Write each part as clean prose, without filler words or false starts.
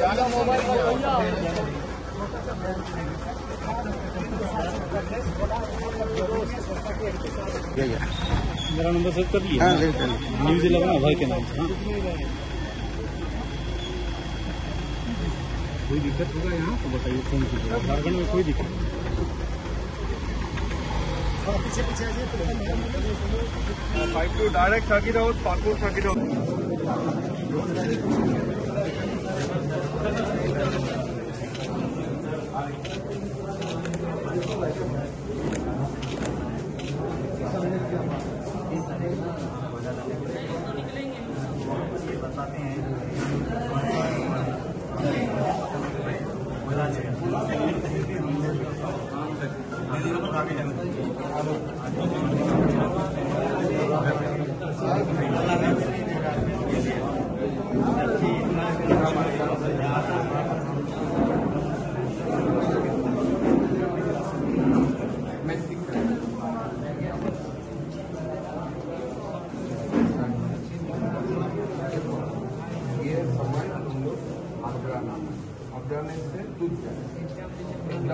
मेरा number sir कर दिया न्यूज 11 अभय के नाम से। कोई दिक्कत होगा यहाँ तो बताइए, फोन कीजिए। झारखंड में कोई दिक्कत नहीं, बाइक तो डायरेक्ट साकी रहो, पाकूर साकी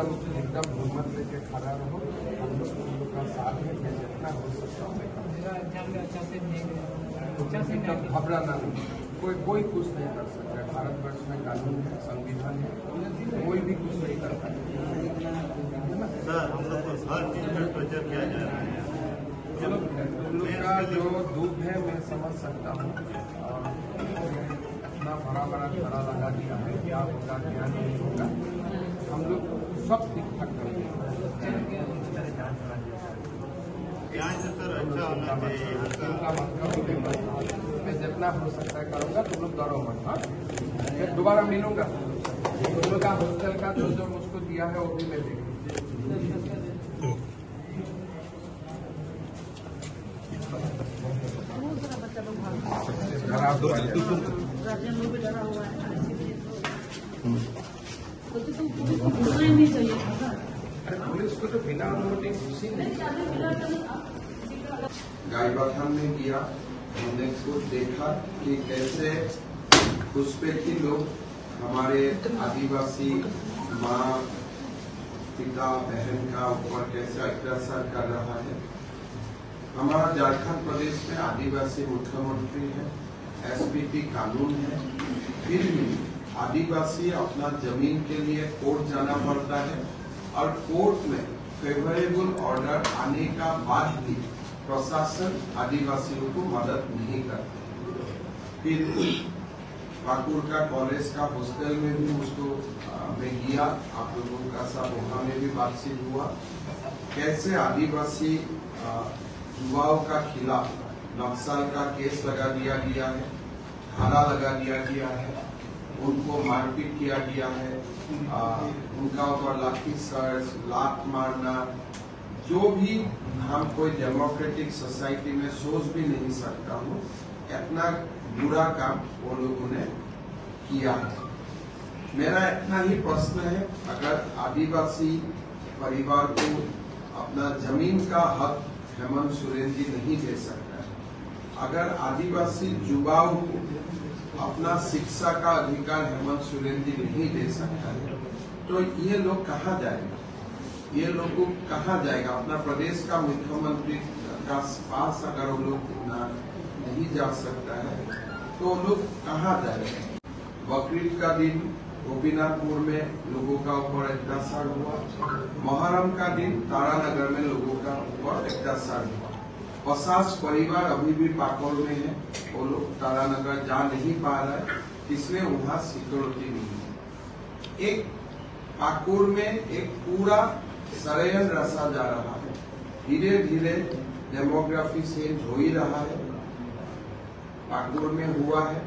एकदम घूमत लेके खड़ा रहो। हम लोग का साथ में जितना हो सकता है, घबराना नहीं। कोई कुछ नहीं कर सकता। भारतवर्ष में कानून है, संविधान है, कोई भी कुछ नहीं कर सकता है ना सर। हम लोग को हर चीज में प्रेशर किया जा रहा है। चलो मेरा जो दुख है मैं समझ सकता हूँ, और इतना बड़ा खड़ा लगा दिया है, क्या होगा क्या नहीं होगा। हम लोग सब ठीक ठाक करेंगे, जितना हो सकता है करूँगा। तुम लोग डरो मत, मैं दोबारा मिलूंगा। तुम लोग का हॉस्टल का जो जो मुझको दिया है वो भी मैं देंगे। पुलिस को तो बिना नोटिस गाइबाखा में किया। हमने खुद देखा कि कैसे घुसपैठी लोग हमारे आदिवासी माँ पिता बहन का ऊपर कैसे अत्याचार कर रहा है। हमारा झारखंड प्रदेश में आदिवासी मुख्यमंत्री है, एसपीटी कानून है, फिर भी आदिवासी अपना जमीन के लिए कोर्ट जाना पड़ता है, और कोर्ट में फेवरेबल ऑर्डर आने का बाद भी प्रशासन आदिवासियों को मदद नहीं करता। फिर पाकुड़ का कॉलेज का हॉस्टल में भी उसको मैं गया, आप लोगों का साथ वहां में भी बातचीत हुआ। कैसे आदिवासी युवाओं का खिलाफ नक्सल का केस लगा दिया गया है, धारा लगा दिया गया है, उनको मारपीट किया गया है, उनका ऊपर लाठी सर्च लात मारना, जो भी हम कोई डेमोक्रेटिक सोसाइटी में सोच भी नहीं सकता हूँ। इतना बुरा काम वो लोगों ने किया है। मेरा इतना ही प्रश्न है, अगर आदिवासी परिवार को अपना जमीन का हक हेमंत सोरेन जी नहीं दे सकता है, अगर आदिवासी युवाओं को अपना शिक्षा का अधिकार हेमंत सोरेन जी नहीं दे सकता है, तो ये लोग कहाँ जाएगा, ये लोग कहाँ जाएगा? अपना प्रदेश का मुख्यमंत्री का पास अगर वो लोग नहीं जा सकता है तो वो लोग कहाँ जाएगा? बकरीद का दिन गोपीनाथपुर में लोगों का ऊपर अत्याचार हुआ, मुहर्रम का दिन तारानगर में लोगों का ऊपर अत्याचार हुआ। 50 परिवार अभी भी पाकौर में है, वो लोग तारानगर जा नहीं पा रहा है, इसलिए वहाँ सिक्योरिटी नहीं है। एक पाकौर में एक पूरा सरेआम रसा जा रहा है। धीरे धीरे डेमोग्राफी चेंज हो ही रहा है। पाकौर में हुआ है,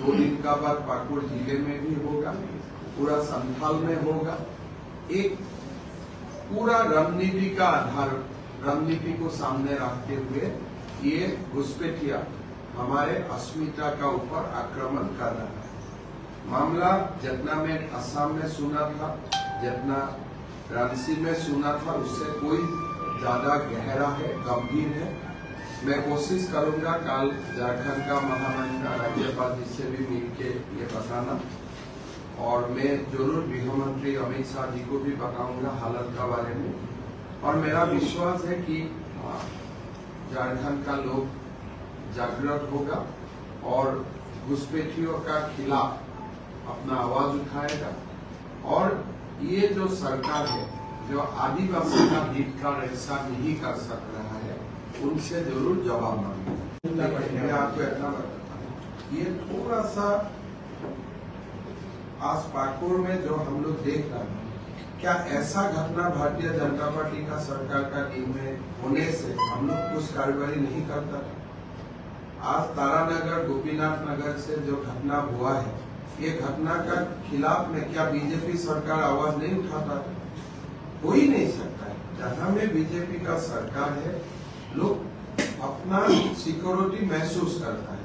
2 दिन का बाद पाकौर जिले में भी होगा, पूरा संथाल में होगा। एक पूरा रणनीति का आधार, रणनीति को सामने रखते हुए ये घुसपैठिया हमारे अस्मिता का ऊपर आक्रमण कर रहा है। मामला जितना मैं असम में सुना था, जितना रांची में सुना था, उससे कोई ज्यादा गहरा है, गंभीर है। मैं कोशिश करूंगा कल झारखंड का महामंत्री राज्यपाल जी से भी मिलकर ये बताना और मैं जरूर गृह मंत्री अमित शाह जी को भी बताऊंगा हालत का बारे में। और मेरा विश्वास है कि झारखंड का लोग जागरूक होगा और घुसपैठियों का खिलाफ अपना आवाज उठाएगा। और ये जो सरकार है जो आदिवासी का हित का ऐसा नहीं कर सक रहा है उनसे जरूर जवाब मांगेगा। मैं आपको इतना बताता हूँ, ये थोड़ा सा आस पाकोर में जो हम लोग देख रहे हैं, क्या ऐसा घटना भारतीय जनता पार्टी का सरकार का टीम में होने से हम लोग कुछ कार्रवाई नहीं करता? आज तारानगर गोपीनाथ नगर से जो घटना हुआ है, ये घटना का खिलाफ में क्या बीजेपी सरकार आवाज नहीं उठाता? हो ही नहीं सकता है। जहाँ में बीजेपी का सरकार है लोग अपना सिक्योरिटी महसूस करता है।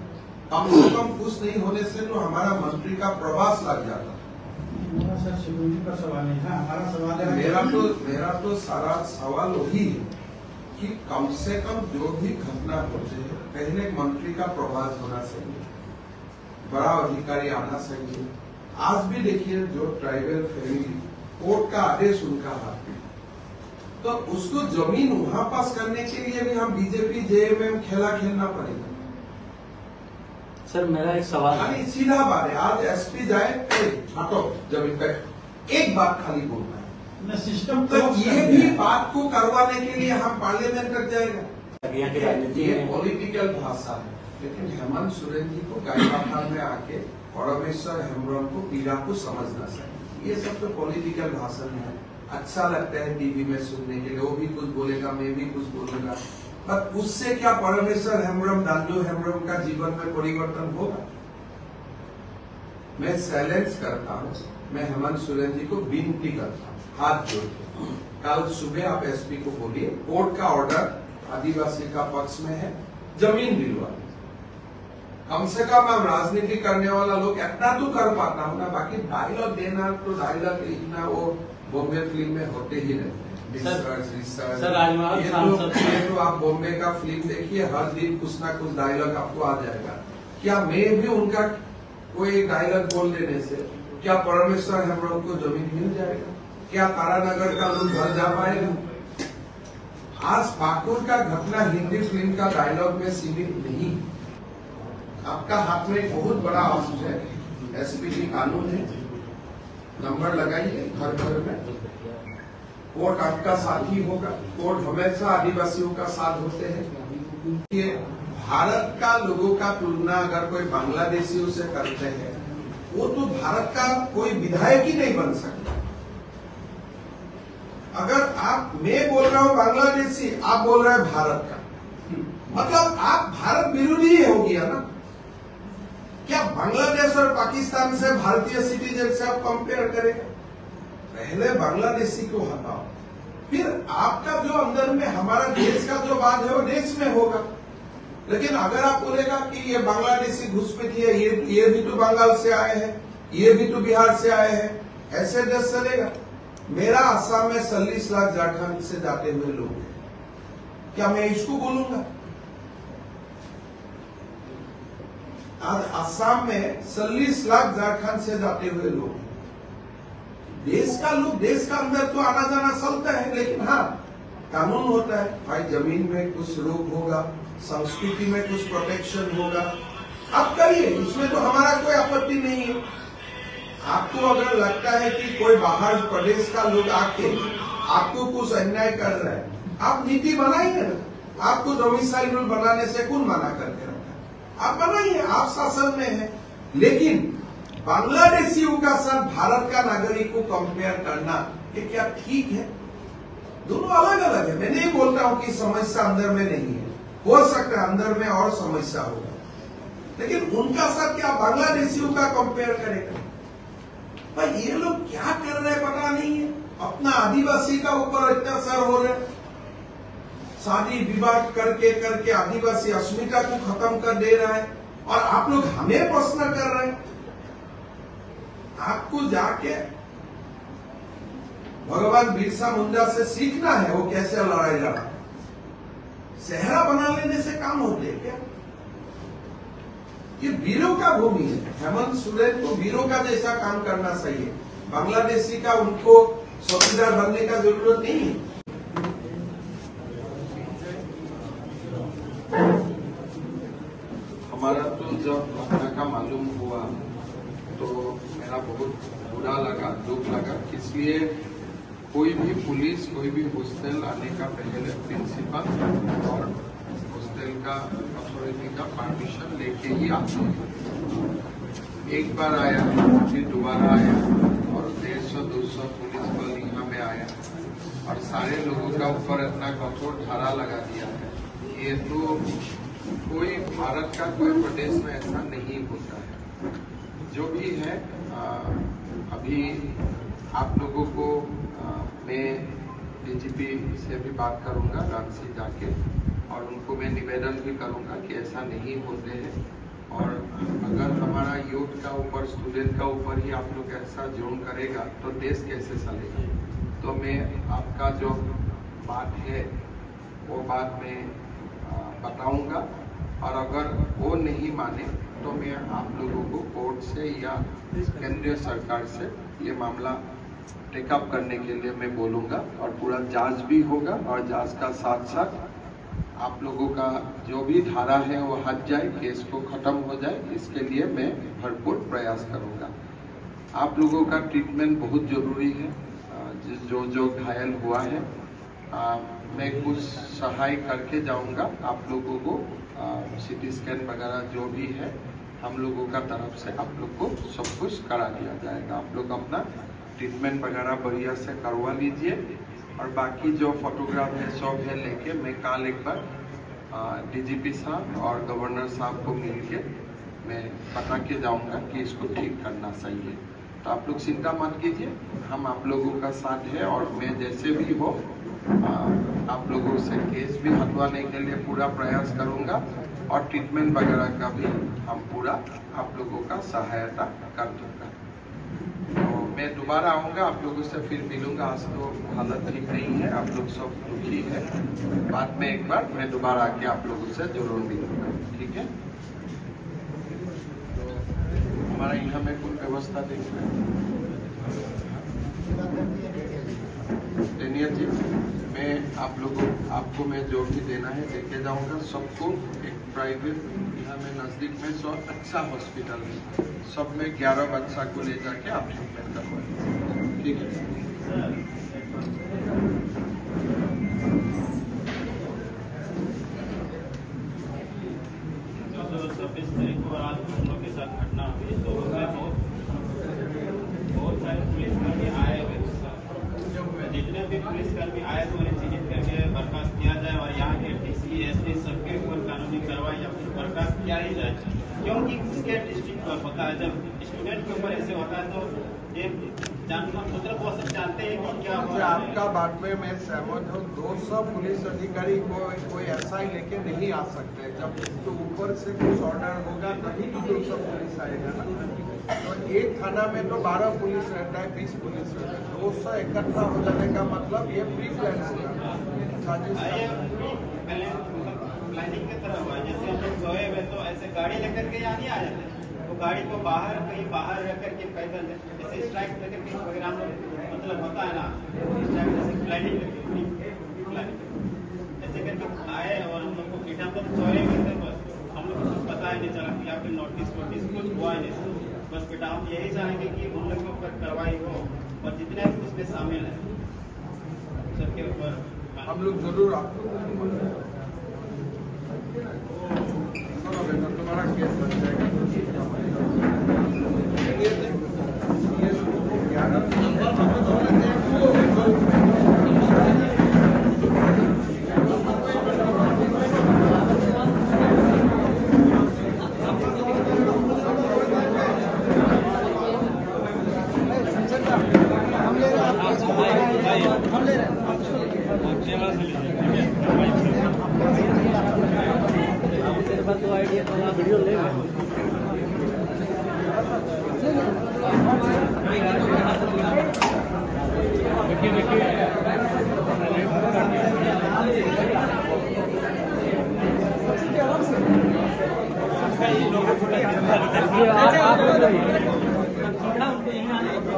कम से कम कुछ नहीं होने से तो हमारा मंत्री का प्रवास लग जाता है। सिक्योरिटी का सवाल नहीं है, हमारा सवाल है। मेरा तो सारा सवाल वही है कि कम से कम जो भी घटना होती है पहले मंत्री का प्रभाव होना चाहिए, बड़ा अधिकारी आना चाहिए। आज भी देखिए जो ट्राइबल फैमिली कोर्ट का आदेश उनका हाथ में, तो उसको जमीन वहां पास करने के लिए भी हम बीजेपी जेएमएम खेला खेलना पड़ेगा। सर मेरा एक सवाल खाली सीधा बात है, आज एसपी जाए छाटो जमीन पर, एक बात खाली बोलना है सिस्टम। तो ये भी बात को करवाने के लिए हम पार्लियामेंट कर जाएगा। ये पॉलिटिकल भाषा है, लेकिन हेमंत सोरेन जी को गायकाखान में आके परमेश्वर हेम्ब्रम को पीड़ा को समझना चाहिए। ये सब तो पॉलिटिकल भाषण है, अच्छा लगता है टीवी में सुनने के लिए, वो भी कुछ बोलेगा मैं भी कुछ बोलूंगा, पर उससे क्या परमेश्वर हेम्ब्रम दांजो हेम्ब्रम का जीवन में परिवर्तन होगा? मैं चैलेंज करता हूँ, मैं हेमंत सोरेन जी को विनती करता हूँ हाथ जोड़ के, कल सुबह आप एसपी को बोलिए कोर्ट का ऑर्डर आदिवासी का पक्ष में है, जमीन दिलवा। कम से कम हम राजनीति करने वाला लोग इतना तो कर पाता हूँ ना, बाकी डायलॉग देना तो डायलॉग लिखना वो बॉम्बे फिल्म में होते ही रहते हैं। ये तो आप बॉम्बे का फिल्म देखिए, हर दिन कुछ ना कुछ डायलॉग आपको आ जाएगा। क्या मैं भी उनका कोई डायलॉग बोल देने से क्या परमेश्वर हम लोग को जमीन मिल जाएगा? क्या तारानगर का लोग घर जा पाएगा? आज पाकुर का घटना हिंदी फिल्म का डायलॉग में सीमित नहीं। आपका हाथ में एक बहुत बड़ा आफिस है, एसपीडी कानून है, नंबर लगाइए घर घर में। कोर्ट आपका साथी होगा, कोर्ट हमेशा आदिवासियों का साथ होते हैं। ये भारत का लोगों का तुलना अगर कोई बांग्लादेशियों से करते हैं वो तो भारत का कोई विधायक ही नहीं बन सकता। अगर आप मैं बोल रहा हूँ बांग्लादेशी, आप बोल रहे हैं भारत का, मतलब आप भारत विरोधी हो गया ना। क्या बांग्लादेश और पाकिस्तान से भारतीय सिटीजन से आप कंपेयर करेंगे? पहले बांग्लादेशी को हटाओ, फिर आपका जो अंदर में हमारा देश का जो बात है वो देश में होगा। लेकिन अगर आप बोलेगा कि ये बांग्लादेशी घुसपैठी है, ये भी तो बंगाल से आए हैं, ये भी तो बिहार से आए हैं, ऐसे देश चलेगा? मेरा आसाम में 40 लाख झारखंड से जाते हुए लोग हैं, क्या मैं इसको बोलूंगा? आज आसाम में 40 लाख झारखंड से जाते हुए लोग हैं। देश का अंदर तो आना जाना चलता है, लेकिन हाँ कानून होता है भाई, जमीन में कुछ रोक होगा, संस्कृति में कुछ प्रोटेक्शन होगा, आप करिए, इसमें तो हमारा कोई आपत्ति नहीं है। आपको अगर लगता है कि कोई बाहर प्रदेश का लोग आके आपको कुछ अन्याय कर रहा है, आप नीति बनाइए ना। आपको डोमिसाइल रूल बनाने से कौन मना करके रखा है? आप बनाइए, आप शासन में है। लेकिन बांग्लादेशियों का साथ भारत का नागरिक को कंपेयर करना ये क्या ठीक है? दोनों अलग अलग है। मैं नहीं बोलता हूँ कि समस्या अंदर में नहीं है, हो सकता है अंदर में और समस्या होगा, लेकिन उनका साथ क्या बांग्लादेशियों का कंपेयर करेगा? भाई ये लोग क्या कर रहे हैं पता नहीं है, अपना आदिवासी का ऊपर अत्याचार हो रहे, शादी विवाह करके आदिवासी अस्मिता को खत्म कर दे रहा है, और आप लोग हमें प्रश्न कर रहे हैं। आपको जाके भगवान बिरसा मुंडा से सीखना है वो कैसे लड़ाई लड़ा। सेहरा बना लेने से काम होते क्या? ये वीरों का भूमि है। हेमंत सोरेन को वीरों का जैसा काम करना चाहिए। बांग्लादेशी का उनको सौतेदार बनने का जरूरत नहीं है। हमारा तो जब घटना का मालूम हुआ तो मेरा बहुत बुरा लगा, दुख लगा। इसलिए कोई भी पुलिस, कोई भी हॉस्टल आने का पहले प्रिंसिपल और हॉस्टल का अथॉरिटी का परमिशन लेके ही आते हैं। एक बार आया, फिर दोबारा आया और 150-200 पुलिस बल यहाँ पे आया और सारे लोगों का ऊपर इतना कठोर धारा लगा दिया है। ये तो कोई भारत का कोई प्रदेश में ऐसा नहीं होता है। जो भी है अभी आप लोगों को मैं डीजीपी से भी बात करूंगा रांची जाके और उनको मैं निवेदन भी करूंगा कि ऐसा नहीं होते हैं। और अगर हमारा यूथ का ऊपर, स्टूडेंट का ऊपर ही आप लोग ऐसा जोन करेगा तो देश कैसे चलेगा। तो मैं आपका जो बात है वो बात में बताऊंगा और अगर वो नहीं माने तो मैं आप लोगों को कोर्ट से या केंद्रीय सरकार से ये मामला टेकअप करने के लिए मैं बोलूंगा और पूरा जांच भी होगा और जांच का साथ साथ आप लोगों का जो भी धारा है वो हट जाए, केस को खत्म हो जाए, इसके लिए मैं भरपूर प्रयास करूंगा। आप लोगों का ट्रीटमेंट बहुत जरूरी है। जो जो घायल हुआ है मैं कुछ सहाय करके जाऊंगा। आप लोगों को सिटी स्कैन वगैरह जो भी है हम लोगों का तरफ से आप लोग को सब कुछ करा दिया जाएगा। आप लोग अपना ट्रीटमेंट वगैरह बढ़िया से करवा लीजिए और बाकी जो फोटोग्राफ है सब है लेके मैं कल एक बार डीजीपी साहब और गवर्नर साहब को मिल के मैं बता के जाऊँगा कि इसको ठीक करना चाहिए। तो आप लोग चिंता मत कीजिए, हम आप लोगों का साथ है और मैं जैसे भी हो आप लोगों से केस भी हटवाने के लिए पूरा प्रयास करूंगा और ट्रीटमेंट वगैरह का भी हम पूरा आप लोगों का सहायता कर दूंगा। तो मैं दोबारा आऊंगा, आप लोगों से फिर मिलूंगा। आज तो हालत ठीक नहीं है, आप लोग सब दुखी है। बाद में एक बार मैं दोबारा आके आप लोगों से जरूर मिलूंगा, ठीक है। तो हमारा यहाँ में कुल व्यवस्था देख रहे हैं। आप लोगों आपको मैं जो भी देना है देके जाऊंगा। सबको एक प्राइवेट यहाँ में नजदीक में सब अच्छा हॉस्पिटल है, सब में 11 बच्चा को ले जाके आप ट्रीटमेंट करवाएं, ठीक है। के साथ घटना हुई तो बहुत सारे पुलिसकर्मी आए हुए, जितने भी पुलिसकर्मी आए तो बर्खास्त किया जाए और यहाँ के DCSP सबके ऊपर कानूनी कार्रवाई बर्खास्त किया ही जाए, क्योंकि उसके डिस्ट्रिक्ट पर होता है। जब स्टूडेंट के ऊपर ऐसे होता है तो ये जानना मतलब वो सब जानते हैं कि क्या हो रहा है। आपका बात में मैं सहमत हूँ। 200 पुलिस अधिकारी को कोई ऐसा ही लेके नहीं आ सकते। जब तो ऊपर से कुछ ऑर्डर होगा तभी तो 200 पुलिस आएगा। तो एक थाना में तो 12 पुलिस रहता है, 20 पुलिस रहता है। 200 इकट्ठा हो जाने का मतलब ये प्री प्लान प्लानिंग की तरह हुआ। जैसे हम लोग सोए हुए तो ऐसे गाड़ी लेकर के यहाँ नहीं आ जाते, तो गाड़ी को बाहर कहीं बाहर रख करके पैदल ऐसे स्ट्राइक लेकर के प्रोग्राम मतलब होता है ना, स्ट्राइक जैसे प्लानिंग ऐसे करके आए और हम लोग को पीठा पर सोए गए थे। बस हम लोग को पता ही नहीं चला कि आपको नोटिस वोटिस कुछ हुआ ही नहीं। बस बेटा हम यही चाहेंगे कि उन लोगों के ऊपर कार्रवाई हो और जितने भी उसमें शामिल हैं सबके ऊपर हम लोग जरूर। आपको तुम्हारा केस बन जाएगा।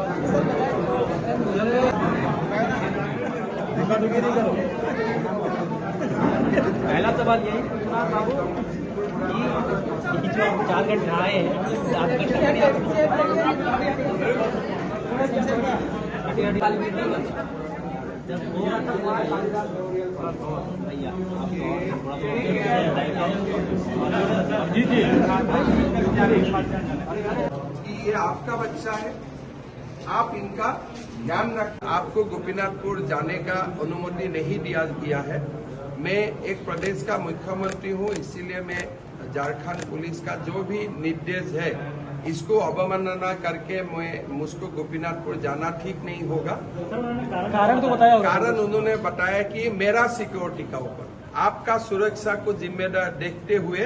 पहला सवाल यही कि जो झारखंड आए कि ये आपका बच्चा है, आप इनका ध्यान रखें। आपको गोपीनाथपुर जाने का अनुमति नहीं दिया गया है। मैं एक प्रदेश का मुख्यमंत्री हूँ, इसीलिए मैं झारखंड पुलिस का जो भी निर्देश है इसको अवमानना करके मैं मुझको गोपीनाथपुर जाना ठीक नहीं होगा। कारण तो बताया, कारण उन्होंने बताया कि मेरा सिक्योरिटी का ऊपर आपका सुरक्षा को जिम्मेदार देखते हुए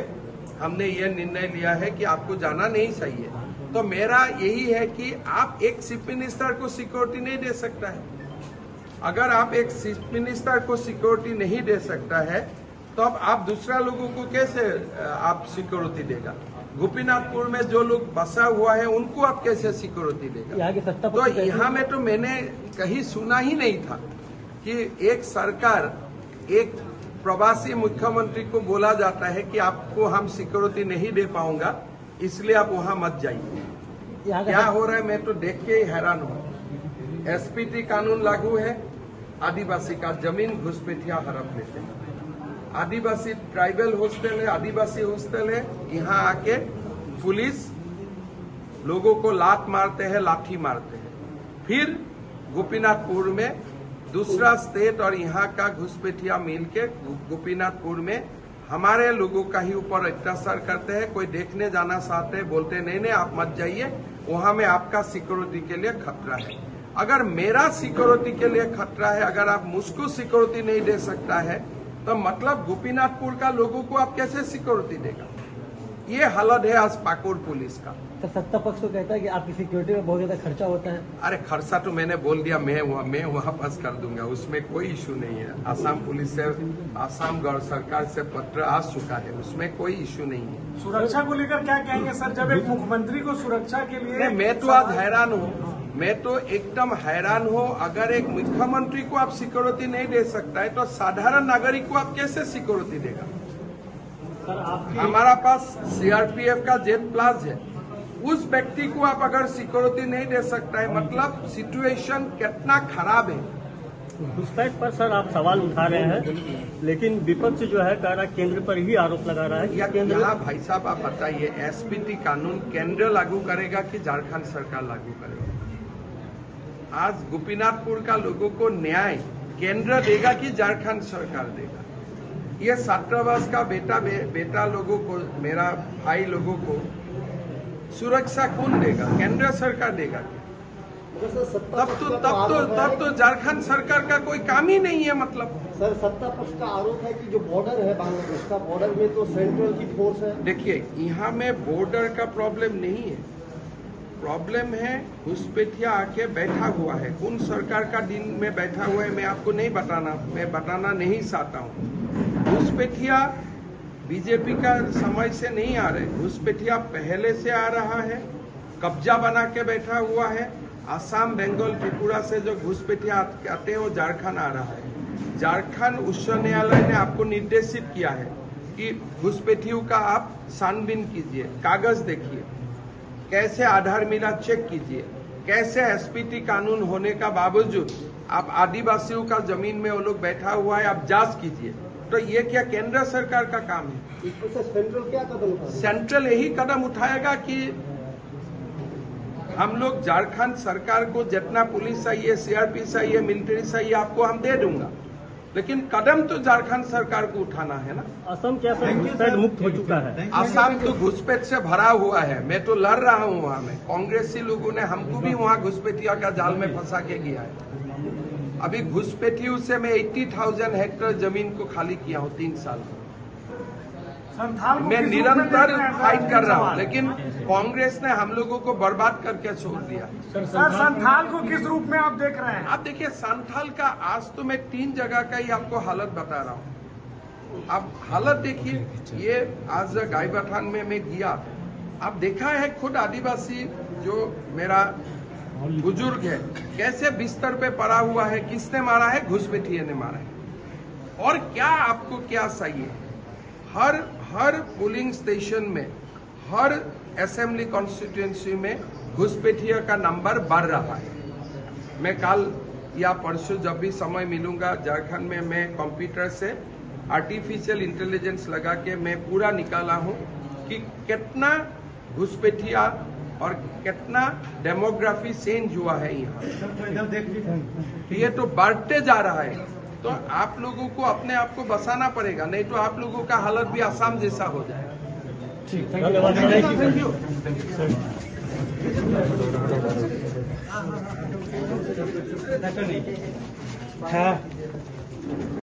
हमने ये निर्णय लिया है कि आपको जाना नहीं चाहिए। तो मेरा यही है कि आप एक चीफ मिनिस्टर को सिक्योरिटी नहीं दे सकता है। अगर आप एक चीफ मिनिस्टर को सिक्योरिटी नहीं दे सकता है तो आप दूसरा लोगों को कैसे आप सिक्योरिटी देगा? गोपीनाथपुर में जो लोग बसा हुआ है उनको आप कैसे सिक्योरिटी देगा? तो यहाँ में तो मैंने कहीं सुना ही नहीं था कि एक सरकार, एक प्रवासी मुख्यमंत्री को बोला जाता है कि आपको हम सिक्योरिटी नहीं दे पाऊंगा, इसलिए आप वहाँ मत जाइए। क्या हो रहा है मैं तो देख के ही हैरान हूँ। एसपीटी कानून लागू है, आदिवासी का जमीन घुसपैठिया हड़प लेते हैं। आदिवासी ट्राइबल हॉस्टल है, आदिवासी हॉस्टल है, यहाँ आके पुलिस लोगों को लात मारते हैं, लाठी मारते हैं। फिर गोपीनाथपुर में दूसरा स्टेट और यहाँ का घुसपैठिया मिल के गोपीनाथपुर में हमारे लोगों का ही ऊपर अत्याचार करते हैं। कोई देखने जाना चाहते हैं, बोलते नहीं नहीं आप मत जाइए, वहाँ में आपका सिक्योरिटी के लिए खतरा है। अगर मेरा सिक्योरिटी के लिए खतरा है, अगर आप मुझको सिक्योरिटी नहीं दे सकता है तो मतलब गोपीनाथपुर का लोगों को आप कैसे सिक्योरिटी देगा? ये हालत है आज पाकुड़ पुलिस का। तो सत्ता पक्ष तो कहता है कि आपकी सिक्योरिटी में बहुत ज्यादा खर्चा होता है। अरे खर्चा तो मैंने बोल दिया, मैं वहाँ पास कर दूंगा, उसमें कोई इशू नहीं है। आसाम पुलिस से, आसाम सरकार से पत्र आ चुका है, उसमें कोई इशू नहीं है। सुरक्षा को लेकर क्या कहेंगे सर, जब एक मुख्यमंत्री को सुरक्षा के लिए? मैं तो आज हैरान हूँ, मैं तो एकदम हैरान हूँ। अगर एक मुख्यमंत्री को आप सिक्योरिटी नहीं दे सकता है तो साधारण नागरिक को आप कैसे सिक्योरिटी देगा? हमारा पास सीआरपीएफ का जेट प्लास है, उस व्यक्ति को आप अगर सिक्योरिटी नहीं दे सकता है मतलब सिचुएशन कितना खराब है। घुसपैठ पर सर आप सवाल उठा रहे हैं, लेकिन विपक्ष जो है कह रहा है केंद्र पर ही आरोप लगा रहा है। केंद्र भाई साहब आप बताइए, एसपीटी कानून केंद्र लागू करेगा कि झारखंड सरकार लागू करेगा? आज गोपीनाथपुर का लोगों को न्याय केंद्र देगा कि झारखंड सरकार देगा? ये छात्रावास का बेटा लोगों को, मेरा भाई लोगों को सुरक्षा कौन देगा? केंद्र सरकार देगा। तब तो झारखंड सरकार का कोई काम ही नहीं है। मतलब सर सत्ता पक्ष का आरोप है कि जो बॉर्डर है बांग्लादेश का, बॉर्डर में तो सेंट्रल की फोर्स है। देखिए यहाँ में बॉर्डर का प्रॉब्लम नहीं है, प्रॉब्लम है घुसपैठिया आके बैठा हुआ है। कौन सरकार का दिन में बैठा हुआ है मैं आपको नहीं बताना, मैं बताना नहीं चाहता हूँ। घुसपैठिया बीजेपी का समय से नहीं आ रहे, घुसपैठिया पहले से आ रहा है, कब्जा बना के बैठा हुआ है। आसाम, बंगाल, त्रिपुरा से जो घुसपैठिया आते हैं वो झारखंड आ रहा है। झारखंड उच्च न्यायालय ने आपको निर्देशित किया है कि घुसपैठियों का आप छानबीन कीजिए, कागज देखिए, कैसे आधार मिला चेक कीजिए, कैसे एसपीटी कानून होने का बावजूद आप आदिवासियों का जमीन में वो लोग बैठा हुआ है, आप जांच कीजिए। तो ये क्या केंद्र सरकार का काम है? इसमें सेंट्रल क्या कदम उठाएगा? सेंट्रल यही कदम उठाएगा कि हम लोग झारखंड सरकार को जितना पुलिस चाहिए, सीआरपी चाहिए, मिलिट्री चाहिए, आपको हम दे दूंगा, लेकिन कदम तो झारखंड सरकार को उठाना है ना। असम क्या घुसपैठ मुक्त हो चुका है? असम तो घुसपैठ से भरा हुआ है। मैं तो लड़ रहा हूँ वहाँ में, कांग्रेसी लोगों ने हमको भी वहाँ घुसपैठिया का जाल में फंसा के किया है। अभी घुसपैठियों से मैं 80,000 हेक्टेयर जमीन को खाली किया हूँ 3 साल में। मैं निरंतर फाइट कर रहा हूँ, लेकिन कांग्रेस ने हम लोगों को बर्बाद करके छोड़ दिया। सर संथाल को किस रूप में आप देख रहे हैं? आप देखिए संथाल का आज तो मैं 3 जगह का ही आपको हालत बता रहा हूँ। आप हालत देखिए, ये आज गाय बठान में मैं गया, आप देखा है खुद आदिवासी जो मेरा बुजुर्ग है, कैसे बिस्तर पे पड़ा हुआ है, किसने मारा है? घुसपैठिए ने मारा है। और क्या आपको क्या चाहिए? हर पोलिंग स्टेशन में, हर असेंबली कॉन्स्टिट्यूएंसी में घुसपैठिया का नंबर बढ़ रहा है। मैं कल या परसों जब भी समय मिलूंगा झारखंड में, मैं कंप्यूटर से आर्टिफिशियल इंटेलिजेंस लगा के मैं पूरा निकाला हूं कि कितना घुसपैठिया और कितना डेमोग्राफी चेंज हुआ है यहाँ। ये तो बढ़ते जा रहा है, तो आप लोगों को अपने आप को बसाना पड़ेगा, नहीं तो आप लोगों का हालत भी आसाम जैसा हो जाएगा। ठीक, थैंक यू। हाँ।